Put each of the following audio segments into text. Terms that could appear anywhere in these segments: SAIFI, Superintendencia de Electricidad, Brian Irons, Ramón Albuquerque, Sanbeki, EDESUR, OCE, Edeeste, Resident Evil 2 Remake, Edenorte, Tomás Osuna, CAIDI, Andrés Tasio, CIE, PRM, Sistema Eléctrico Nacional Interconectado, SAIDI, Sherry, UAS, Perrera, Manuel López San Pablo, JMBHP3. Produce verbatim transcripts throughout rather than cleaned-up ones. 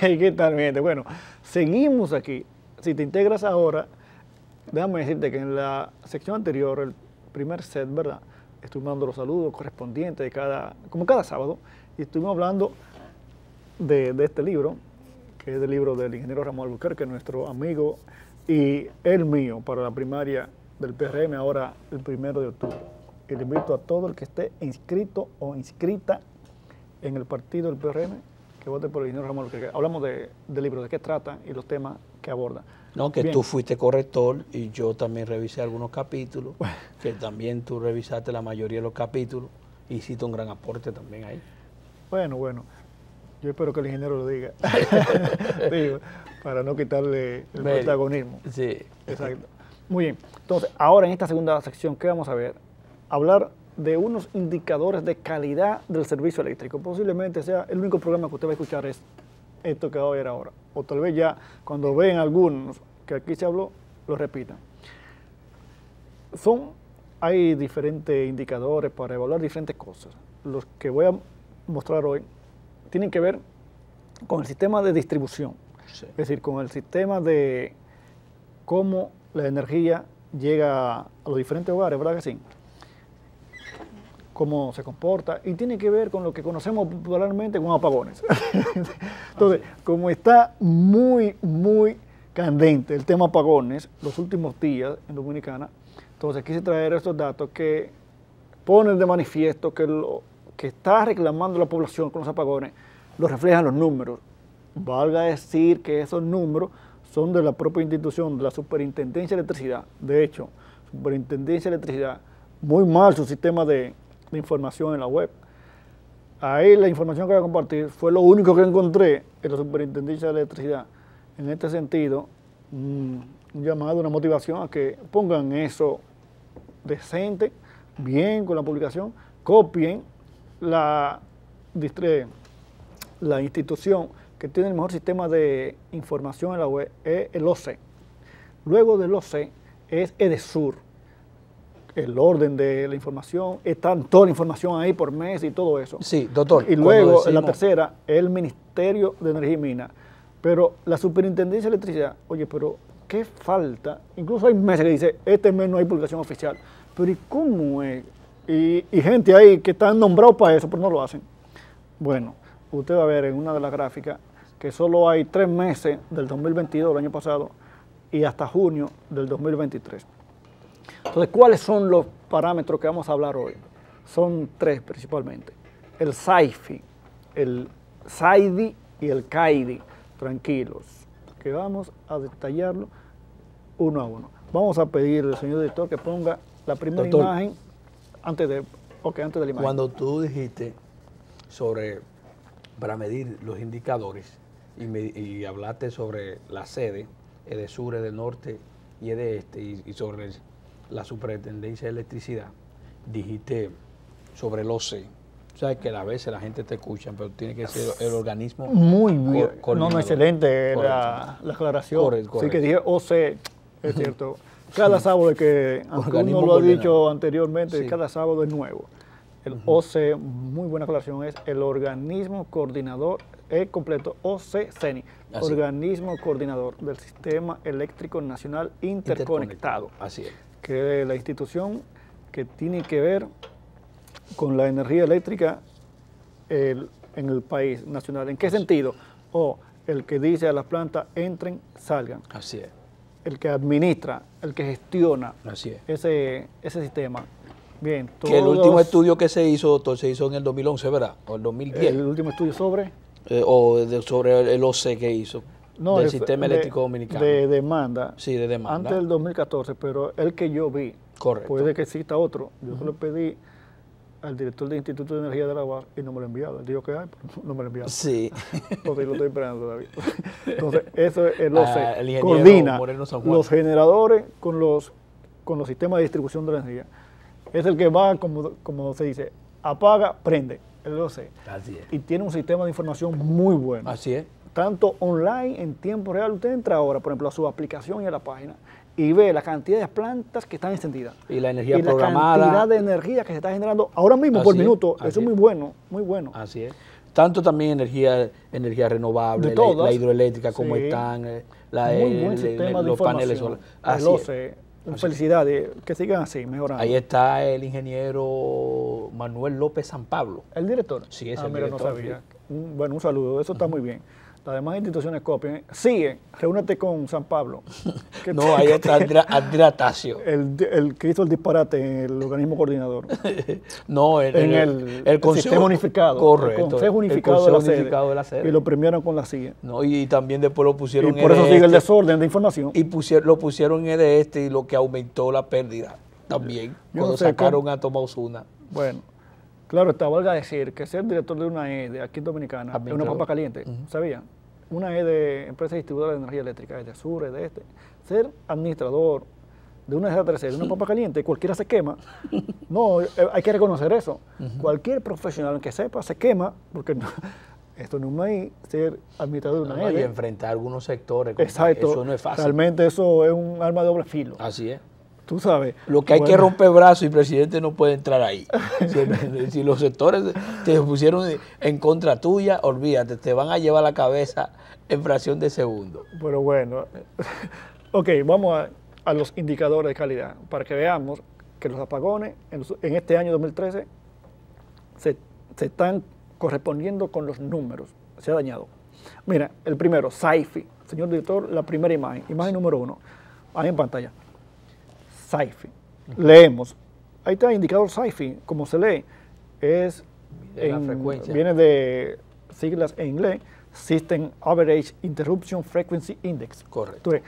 ¿Qué tal, mi gente? Bueno, seguimos aquí. Si te integras ahora, déjame decirte que en la sección anterior, el primer set, ¿verdad? Estuvimos dando los saludos correspondientes de cada, como cada sábado, y estuvimos hablando de, de este libro, que es el libro del ingeniero Ramón Albuquerque, nuestro amigo y el mío para la primaria del P R M, ahora el primero de octubre. Y le invito a todo el que esté inscrito o inscrita en el partido del P R M, que vote por el ingeniero Ramón Albuquerque. Hablamos del de libro, de qué trata y los temas que aborda. No, que bien. Tú fuiste corrector y yo también revisé algunos capítulos, bueno, que también tú revisaste la mayoría de los capítulos y hiciste un gran aporte también ahí. Bueno, bueno, yo espero que el ingeniero lo diga, digo, para no quitarle el Medio. protagonismo. Sí. Exacto. Muy bien, entonces, ahora en esta segunda sección, ¿qué vamos a ver? Hablar de unos indicadores de calidad del servicio eléctrico. Posiblemente sea el único programa que usted va a escuchar es esto que va a ver ahora. O tal vez ya cuando ven algunos que aquí se habló, lo repitan. Son, hay diferentes indicadores para evaluar diferentes cosas. Los que voy a mostrar hoy tienen que ver con el sistema de distribución. Sí. Es decir, con el sistema de cómo la energía llega a los diferentes hogares, ¿verdad que sí? Cómo se comporta, y tiene que ver con lo que conocemos popularmente como apagones. Entonces, como está muy, muy candente el tema apagones los últimos días en Dominicana, entonces quise traer estos datos que ponen de manifiesto que lo que está reclamando la población con los apagones lo reflejan los números. Valga decir que esos números son de la propia institución, de la Superintendencia de Electricidad. De hecho, Superintendencia de Electricidad, muy mal su sistema de de información en la web. Ahí la información que voy a compartir fue lo único que encontré en la Superintendencia de Electricidad. En este sentido, un llamado, una motivación a que pongan eso decente, bien con la publicación, copien la, la institución que tiene el mejor sistema de información en la web, es el O C E. Luego del O C E es EDESUR. El orden de la información, está toda la información ahí por mes y todo eso. Sí, doctor. Y luego, decimos... la tercera, el Ministerio de Energía y Minas. Pero la Superintendencia de Electricidad, oye, pero qué falta. Incluso hay meses que dice, este mes no hay publicación oficial. Pero ¿y cómo es? Y, y gente ahí que están nombrados para eso, pero no lo hacen. Bueno, usted va a ver en una de las gráficas que solo hay tres meses del dos mil veintidós, el año pasado, y hasta junio del dos mil veintitrés. Entonces, ¿cuáles son los parámetros que vamos a hablar hoy? Son tres principalmente. El SAIFI, el SAIDI y el CAIDI. Tranquilos, que vamos a detallarlo uno a uno. Vamos a pedirle al señor director que ponga la primera doctor, imagen antes de, okay, antes de la imagen. Cuando tú dijiste sobre, para medir los indicadores y, me, y hablaste sobre la sede, EDESUR, Edenorte y Edeeste, y, y sobre el, la Superintendencia de Electricidad, dijiste sobre el O C E. Sabes que a veces la gente te escucha, pero tiene que ser el organismo. Muy, muy. No, no, excelente la, la aclaración. Correcto, correcto. Sí, que dije O C, es cierto. Cada sí. sábado, que aunque uno lo ha dicho anteriormente, sí. cada sábado es nuevo. El uh-huh. O C, muy buena aclaración, es el organismo coordinador, el completo O C-SENI, organismo coordinador del Sistema Eléctrico Nacional Interconectado. Interconectado. Así es. Que es la institución que tiene que ver con la energía eléctrica el, en el país nacional. ¿En qué Así sentido? O el que dice a las plantas entren, salgan. Así es. El que administra, el que gestiona Así es. ese, ese sistema. Bien, todos, que el último estudio que se hizo, doctor, se hizo en el dos mil once, ¿verdad? O el dos mil diez. ¿El último estudio sobre? Eh, o de, sobre el O C que hizo. No, del sistema eléctrico de, dominicano. De demanda. Sí, de demanda. Antes del dos mil catorce, pero el que yo vi. Correcto. Puede que exista otro. Yo uh-huh. se lo pedí al director del Instituto de Energía de la U A S y no me lo enviaba. Digo que hay, pero no me lo enviaba. Sí. Entonces lo estoy esperando todavía. Entonces, eso es el O C. Ah, el coordina los generadores con los, con los sistemas de distribución de la energía. Es el que va, como, como se dice, apaga, prende, el O C E. Así es. Y tiene un sistema de información muy bueno. Así es. Tanto online, en tiempo real, usted entra ahora, por ejemplo, a su aplicación y a la página, y ve la cantidad de plantas que están encendidas. Y la energía y programada. Y la cantidad de energía que se está generando ahora mismo por minuto. Eso es muy bueno, muy bueno. Así es. Tanto también energía, energía renovable, la, la hidroeléctrica, sí, como están, la, muy buen el, sistema el, los de paneles solares. Así es. Felicidades, que sigan así, mejorando. Ahí está el ingeniero Manuel López San Pablo. ¿El director? Sí, es ah, el mira, director. No sabía. Un, bueno, un saludo, eso está muy bien. Las demás instituciones copian. Sigue, reúnete con San Pablo. No, ahí está Adratacio. El, el que hizo el disparate en el organismo coordinador. No, el, en el, el, el, el Consejo Sistema Unificado. Correcto. El Consejo Unificado, el Consejo de, la unificado sede, de la sede. Y lo premiaron con la C I E. No, y, y también después lo pusieron en. Y por eso sigue el desorden de información. Y pusieron, lo pusieron en Edeeste, y lo que aumentó la pérdida también. Yo cuando no sé, sacaron con, a Tomás Osuna. Bueno. Claro está, valga decir que ser director de una E D E aquí en Dominicana es una papa caliente, uh-huh. ¿Sabía? Una E D E, empresa distribuidora de energía eléctrica, EDESUR, Edeeste. Ser administrador de una E D E, una papa caliente, cualquiera se quema. No, hay que reconocer eso. Uh-huh. Cualquier profesional que sepa se quema, porque no, esto no es maíz, ser administrador de una no, E D E. Y enfrentar algunos sectores, exacto, eso no es fácil. Realmente eso es un arma de doble filo. Así es. Tú sabes. Lo que hay bueno. que romper brazos y el presidente no puede entrar ahí. Si, si los sectores te pusieron en contra tuya, olvídate, te van a llevar la cabeza en fracción de segundo. Pero bueno, ok, vamos a, a los indicadores de calidad para que veamos que los apagones en, los, en este año dos mil trece se, se están correspondiendo con los números. Se ha dañado. Mira, el primero, SAIFI. Señor director, la primera imagen, imagen número uno, ahí en pantalla. SAIFI. Leemos. Ahí está el indicador SAIFI, como se lee. Es de en, la frecuencia. Viene de siglas en inglés, System Average Interruption Frequency Index. Correcto. Entonces,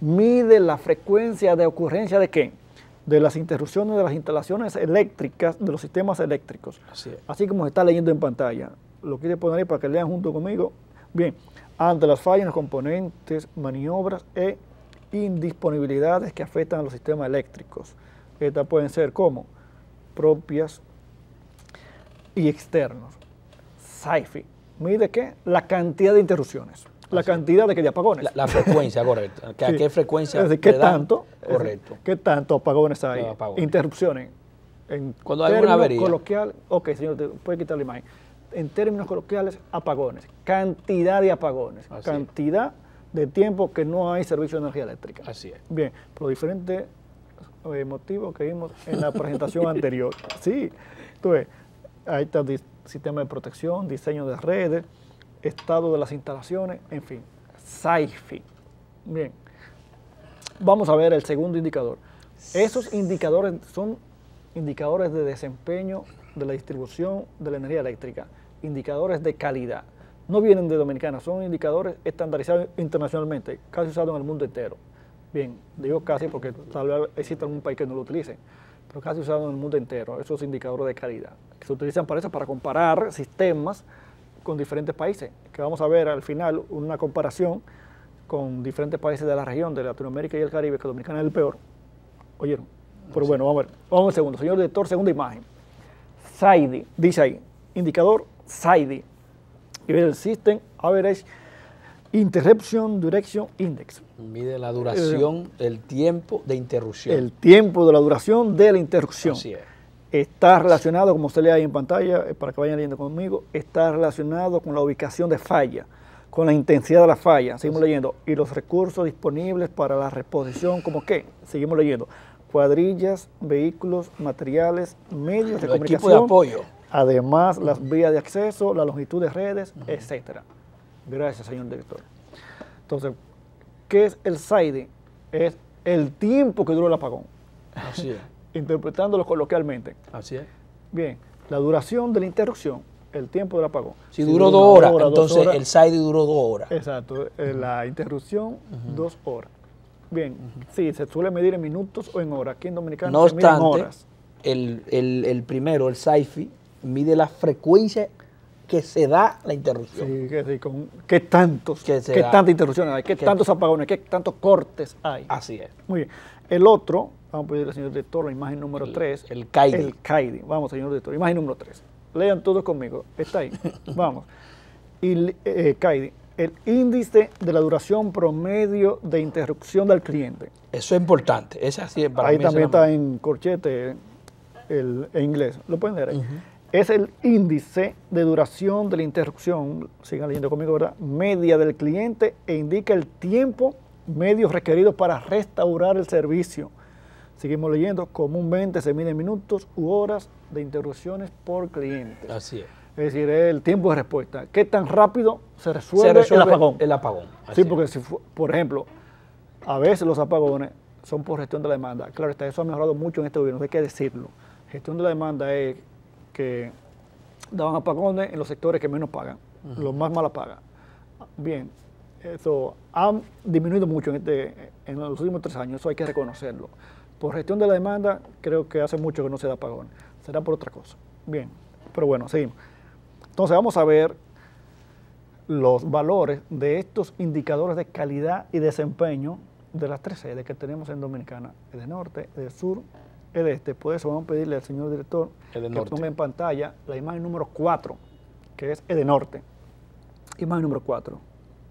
mide la frecuencia de ocurrencia de qué? De las interrupciones de las instalaciones eléctricas, de los sistemas eléctricos. Así es. Así como se está leyendo en pantalla. Lo quiere poner ahí para que lean junto conmigo. Bien. Ante las fallas en los componentes, maniobras e indisponibilidades que afectan a los sistemas eléctricos. Estas pueden ser como propias y externos. SAIFI mide que la cantidad de interrupciones, la Así cantidad de, que de apagones. La, la frecuencia, correcto. ¿A qué sí. frecuencia? Es decir, ¿qué tanto? Correcto. ¿Qué tanto apagones hay? No, apagones. Interrupciones. En Cuando hay una avería. Coloquial, ok, señor, puede quitar la imagen. En términos coloquiales, apagones. Cantidad de apagones. Así. Cantidad de tiempo que no hay servicio de energía eléctrica. Así es. Bien, por los diferentes eh, motivos que vimos en la presentación anterior. Sí, tú ves, ahí está el sistema de protección, diseño de redes, estado de las instalaciones, en fin, SAIFI. Bien, vamos a ver el segundo indicador. Esos indicadores son indicadores de desempeño de la distribución de la energía eléctrica, indicadores de calidad. No vienen de Dominicana, son indicadores estandarizados internacionalmente, casi usados en el mundo entero. Bien, digo casi porque tal vez exista algún país que no lo utilice, pero casi usados en el mundo entero, esos indicadores de calidad, que se utilizan para eso, para comparar sistemas con diferentes países, que vamos a ver al final una comparación con diferentes países de la región, de Latinoamérica y el Caribe, que Dominicana es el peor. ¿Oyeron? Pero bueno, vamos a ver. Vamos al segundo. Señor director, segunda imagen. SAIDI, dice ahí, indicador SAIDI. Y ver el System Average Interruption Duration Index. Mide la duración, eh, el tiempo de interrupción. El tiempo de la duración de la interrupción. Así es. Está relacionado, como usted lee ahí en pantalla, para que vayan leyendo conmigo, está relacionado con la ubicación de falla, con la intensidad de la falla, seguimos Así. leyendo, y los recursos disponibles para la reposición, ¿como qué? Seguimos leyendo. Cuadrillas, vehículos, materiales, medios de comunicación. Equipo de apoyo. Además, las vías de acceso, la longitud de redes, uh-huh. etcétera. Gracias, señor director. Entonces, ¿qué es el SAIDI? Es el tiempo que duró el apagón. Así es. Interpretándolo coloquialmente. Así es. Bien, la duración de la interrupción, el tiempo del apagón. Si, si duró, duró dos horas, hora, entonces dos horas, el SAIDI duró dos horas. Exacto, uh-huh. la interrupción, uh-huh. dos horas. Bien, uh-huh. sí, se suele medir en minutos o en horas. Aquí en Dominicana no se obstante, miden horas. El, el, el primero, el SAIFI, mide la frecuencia que se da la interrupción. Sí, que sí, con qué tantos, qué tantas interrupciones hay, qué tantos apagones, qué tantos cortes hay. Así es. Muy bien. El otro, vamos a pedirle al señor director la imagen número tres. El CAIDI. El CAIDI. Vamos, señor director, imagen número tres. lean todos conmigo, está ahí, vamos. Y eh, CAIDI, el índice de la duración promedio de interrupción del cliente. Eso es importante, esa sí es para ahí mí. Ahí también está me... en corchete el, en inglés, lo pueden leer ahí. Uh-huh. Es el índice de duración de la interrupción, sigan leyendo conmigo, ¿verdad? Media del cliente e indica el tiempo medio requerido para restaurar el servicio. Seguimos leyendo, comúnmente se mide minutos u horas de interrupciones por cliente. Así es. Es decir, el tiempo de respuesta. ¿Qué tan rápido se resuelve, se resuelve el apagón? El apagón. Así sí, porque, si, por ejemplo, a veces los apagones son por gestión de la demanda. Claro está, eso ha mejorado mucho en este gobierno, hay que decirlo. Gestión de la demanda es que daban apagones en los sectores que menos pagan, uh-huh, los más mal pagan. Bien, eso ha disminuido mucho en, este, en los últimos tres años, eso hay que reconocerlo. Por gestión de la demanda, creo que hace mucho que no se da apagón. Será por otra cosa. Bien, pero bueno, seguimos. Entonces vamos a ver los valores de estos indicadores de calidad y desempeño de las tres sedes que tenemos en Dominicana. Edenorte, Edesur, Edeeste. Por eso vamos a pedirle al señor director Edenorte. Que tome en pantalla la imagen número cuatro, que es Edenorte. Imagen número cuatro.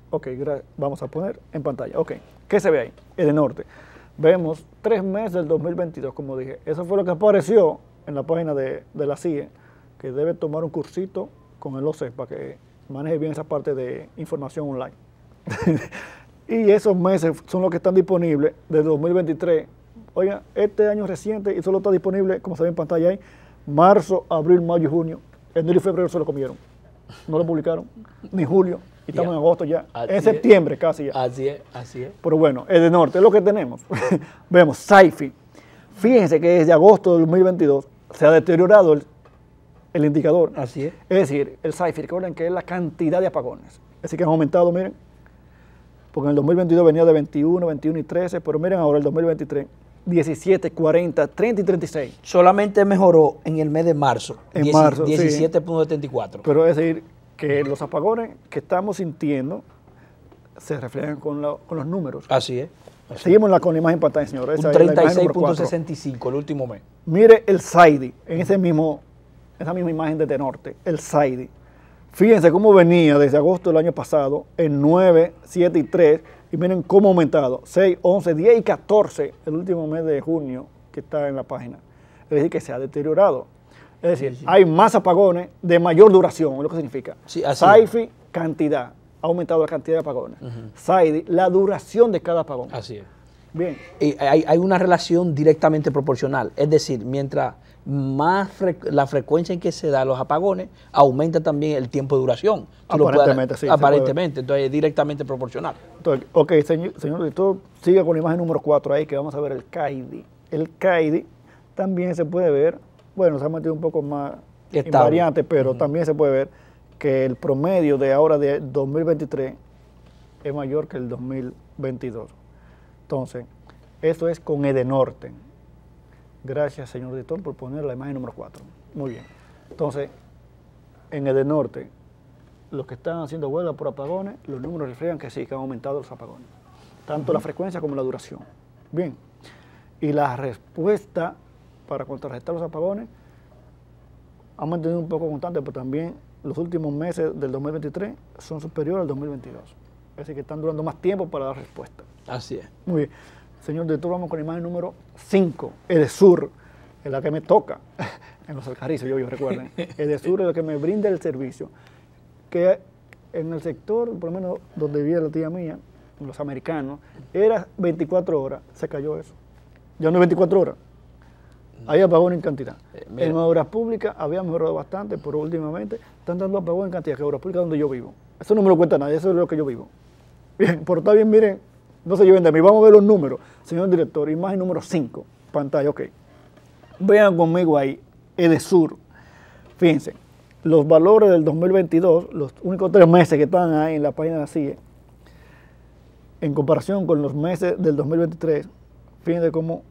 Ok, vamos a poner en pantalla. Ok, ¿qué se ve ahí? Edenorte. Vemos tres meses del dos mil veintidós, como dije. Eso fue lo que apareció en la página de, de la C I E, que debe tomar un cursito con el O C E para que maneje bien esa parte de información online. Y esos meses son los que están disponibles desde dos mil veintitrés. Oigan, este año reciente, y solo está disponible, como se ve en pantalla ahí, marzo, abril, mayo y junio. Enero y febrero se lo comieron. No lo publicaron, ni julio. Y estamos yeah. en agosto ya, así en septiembre es. Casi ya. Así es, así es. Pero bueno, Edenorte es lo que tenemos. Vemos, SAIFI. Fíjense que desde agosto de dos mil veintidós se ha deteriorado el, el indicador. Así es. Es decir, el SAIFI, recuerden que es la cantidad de apagones. Es decir, que han aumentado, miren. Porque en el dos mil veintidós venía de veintiuno, veintiuno y trece, pero miren ahora el dos mil veintitrés. diecisiete, cuarenta, treinta y treinta y seis. Solamente mejoró en el mes de marzo. En marzo, diecisiete punto setenta y cuatro. Sí. Pero es decir, que los apagones que estamos sintiendo se reflejan con, la, con los números. Así es. Así Seguimos la, con la imagen en pantalla, señores. Un treinta y seis punto sesenta y cinco el último mes. Mire el SAIDI, en ese mismo, esa misma imagen de Edenorte, el SAIDI. Fíjense cómo venía desde agosto del año pasado, en nueve, siete y tres, y miren cómo ha aumentado, seis, once, diez y catorce, el último mes de junio que está en la página. Es decir, que se ha deteriorado. Es decir, sí, sí. hay más apagones de mayor duración, lo que significa. Sí, SAIFI, cantidad, ha aumentado la cantidad de apagones. Uh -huh. SAIDI, la duración de cada apagón. Así es. Bien. Y hay, hay una relación directamente proporcional, es decir, mientras más fre la frecuencia en que se dan los apagones, aumenta también el tiempo de duración. Aparentemente, puedes, sí. Aparentemente, entonces es directamente proporcional. Entonces, ok, señor, señor director, siga con la imagen número cuatro ahí, que vamos a ver el CAIDI. El CAIDI también se puede ver. Bueno, se ha metido un poco más variante, pero uh-huh. también se puede ver que el promedio de ahora de dos mil veintitrés es mayor que el dos mil veintidós. Entonces, esto es con Edenorte. Gracias, señor editor, por poner la imagen número cuatro. Muy bien. Entonces, en Edenorte, los que están haciendo huelga por apagones, los números reflejan que sí, que han aumentado los apagones. Tanto uh-huh. la frecuencia como la duración. Bien. Y la respuesta para contrarrestar los apagones, han mantenido un poco constante, pero también los últimos meses del dos mil veintitrés son superiores al dos mil veintidós. Es decir, que están durando más tiempo para dar respuesta. Así es. Muy bien. Señor director, vamos con la imagen número cinco, Edesur, es la que me toca, en los Alcarrizos, yo, yo recuerden. Edesur es la que me brinda el servicio, que en el sector, por lo menos donde vivía la tía mía, los americanos, era veinticuatro horas, se cayó eso. Ya no es veinticuatro horas. Hay apagones en cantidad. Eh, en obras públicas había mejorado bastante, pero últimamente están dando apagones en cantidad, que obras públicas donde yo vivo. Eso no me lo cuenta nadie, eso es lo que yo vivo. Bien, por está bien, miren, no se lleven de mí. Vamos a ver los números. Señor director, imagen número cinco, pantalla, ok. Vean conmigo ahí, Edesur. Fíjense, los valores del dos mil veintidós, los únicos tres meses que están ahí en la página de la C I E, en comparación con los meses del dos mil veintitrés, fíjense cómo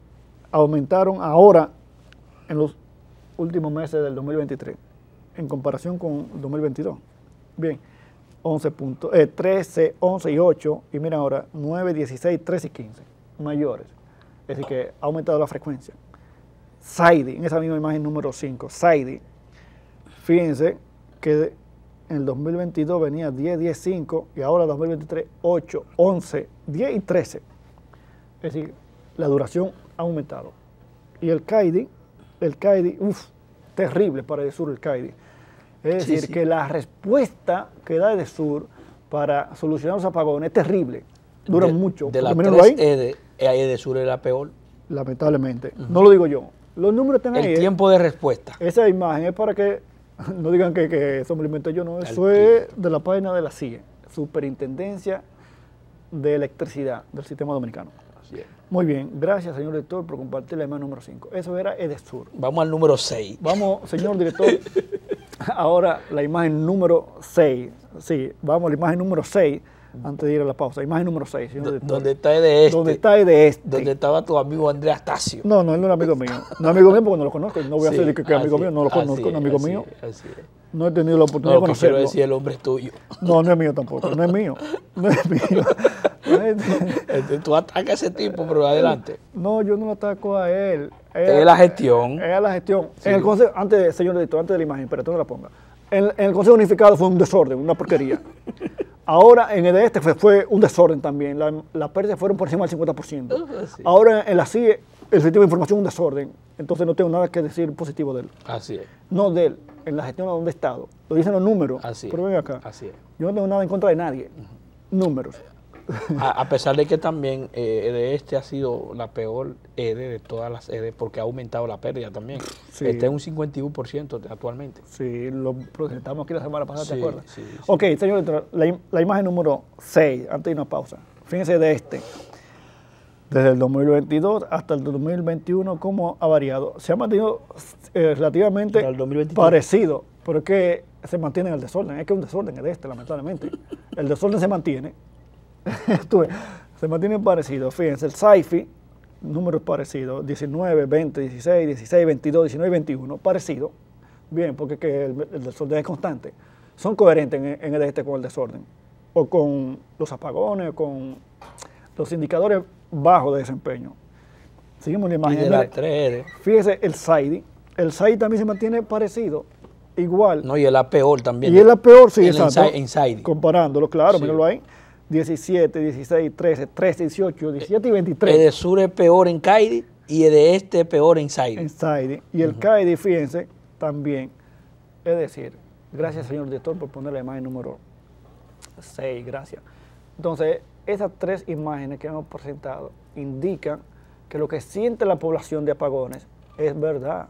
aumentaron ahora en los últimos meses del dos mil veintitrés, en comparación con el dos mil veintidós. Bien, once, trece, once y ocho, y mira ahora, nueve, dieciséis, trece y quince, mayores. Es decir, que ha aumentado la frecuencia. SAIDI, en esa misma imagen número cinco, SAIDI, Fíjense que en el dos mil veintidós venía diez, diez, cinco y ahora dos mil veintitrés ocho, once, diez y trece. Es decir, la duración ha aumentado. Y el CAIDI, el CAIDI, uff, terrible para Edesur el CAIDI. Es sí, decir, sí. que la respuesta que da Edesur para solucionar los apagones es terrible. Dura de, mucho. De las tres Ede, Edesur era peor. Lamentablemente. Uh-huh. No lo digo yo. Los números están ahí. El tiempo de respuesta. Esa imagen es para que no digan que, que eso me lo inventé yo, no. Eso es de la página de la C I E, Superintendencia de Electricidad del Sistema Dominicano. Así es. Muy bien, gracias señor director por compartir la imagen número cinco. Eso era Edesur. Vamos al número seis. Vamos, señor director. Ahora la imagen número seis. Sí, vamos a la imagen número seis. Antes de ir a la pausa, imagen número seis, señor director. ¿Dónde está Edeeste? ¿Dónde está Edeeste? ¿Dónde estaba tu amigo Andrés Tasio? No, no, él no era amigo mío. No es amigo mío porque no lo conozco. No voy a decir sí, que, que amigo es amigo mío, no lo conozco, no es amigo mío. Así es. No he tenido la oportunidad no, de conocerlo. No, quiero decir, el hombre es tuyo. No, no es mío tampoco, no es mío. No es mío. Tú atacas a ese tipo, pero adelante. No, yo no lo ataco a él. Es la gestión. Es la gestión. Sí. En el consejo, antes, señor director, antes de la imagen, pero tú no la pongas. En, en el Consejo Unificado fue un desorden, una porquería. Ahora en Edeeste fue, fue un desorden también, las la pérdidas fueron por encima del cincuenta por ciento. Uh, sí. Ahora en la C I E el sistema de información es un desorden, entonces no tengo nada que decir positivo de él. Así es. No de él, en la gestión donde he estado. Lo dicen los números, Así pero ven acá. Así es. Yo no tengo nada en contra de nadie. Uh-huh. Números. A, a pesar de que también eh, Edeeste ha sido la peor E D E de todas las E D E porque ha aumentado la pérdida también. Sí. Está en un cincuenta y uno por ciento actualmente. Sí, lo presentamos aquí la semana pasada, sí, ¿te acuerdas? Sí, sí. Ok, señor, la, la imagen número seis, antes de una pausa. Fíjense Edeeste. Desde el dos mil veintidós hasta el dos mil veintiuno, ¿cómo ha variado? Se ha mantenido eh, relativamente parecido, pero es que se mantiene en el desorden. Es que es un desorden Edeeste, lamentablemente. El desorden se mantiene. Se mantienen parecidos, fíjense, el SAIFI, números parecidos, diecinueve, veinte, dieciséis, dieciséis, veintidós, diecinueve, veintiuno, parecido, bien, porque que el, el desorden es constante, son coherentes en, en Edeeste con el desorden, o con los apagones, o con los indicadores bajos de desempeño. Seguimos la imagen. Y de la tres E D E. Fíjense, el SAIDI, el SAIDI también se mantiene parecido. Igual. No, y el peor también. Y el peor sí, exacto. En SAIDI. Comparándolo, claro, sí. Míralo ahí. diecisiete, dieciséis, trece, trece, dieciocho, diecisiete y veintitrés. Edesur es peor en CAIDI y Edeeste es peor en SAIDI. En SAIDI. Y el uh-huh. CAIDI, fíjense, también. Es decir, gracias, señor director, por poner la imagen número seis. Gracias. Entonces, esas tres imágenes que hemos presentado indican que lo que siente la población de apagones es verdad.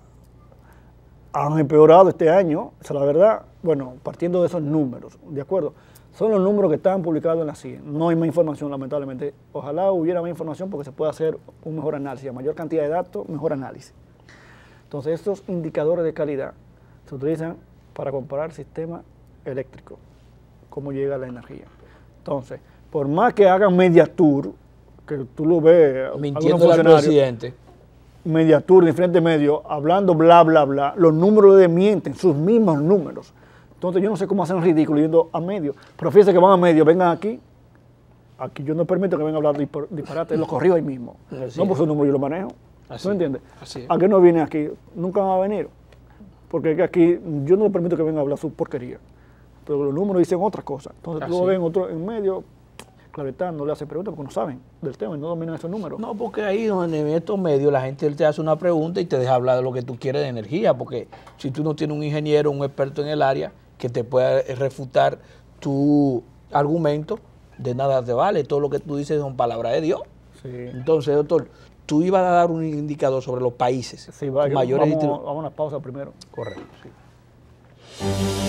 Han empeorado este año, o sea, la verdad, bueno, partiendo de esos números, ¿de acuerdo? Son los números que están publicados en la C I E. No hay más información, lamentablemente. Ojalá hubiera más información porque se puede hacer un mejor análisis. A mayor cantidad de datos, mejor análisis. Entonces, estos indicadores de calidad se utilizan para comparar el sistema eléctrico, cómo llega la energía. Entonces, por más que hagan Mediatur, que tú lo ves... Mintiendo al presidente. Mediatur, diferentes medios, hablando bla, bla, bla. Los números le mienten, sus mismos números. Entonces yo no sé cómo hacen ridículo yendo a medio, pero fíjense que van a medio, vengan aquí, aquí yo no permito que vengan a hablar disparate, los corrijo ahí mismo, así no por su número yo lo manejo, así, ¿tú entiendes? ¿A qué no vienen aquí? Nunca van a venir, porque aquí yo no permito que vengan a hablar su porquería, pero los números dicen otras cosas, entonces luego ven otro en medio, Claretán no le hace preguntas porque no saben del tema y no dominan esos números. No, porque ahí en estos medios la gente te hace una pregunta y te deja hablar de lo que tú quieres de energía, porque si tú no tienes un ingeniero, un experto en el área, que te pueda refutar tu argumento, de nada te vale, todo lo que tú dices son palabras de Dios. Sí. Entonces, doctor, tú ibas a dar un indicador sobre los países. Sí, va, mayores. Vamos, vamos a una pausa primero. Correcto, sí.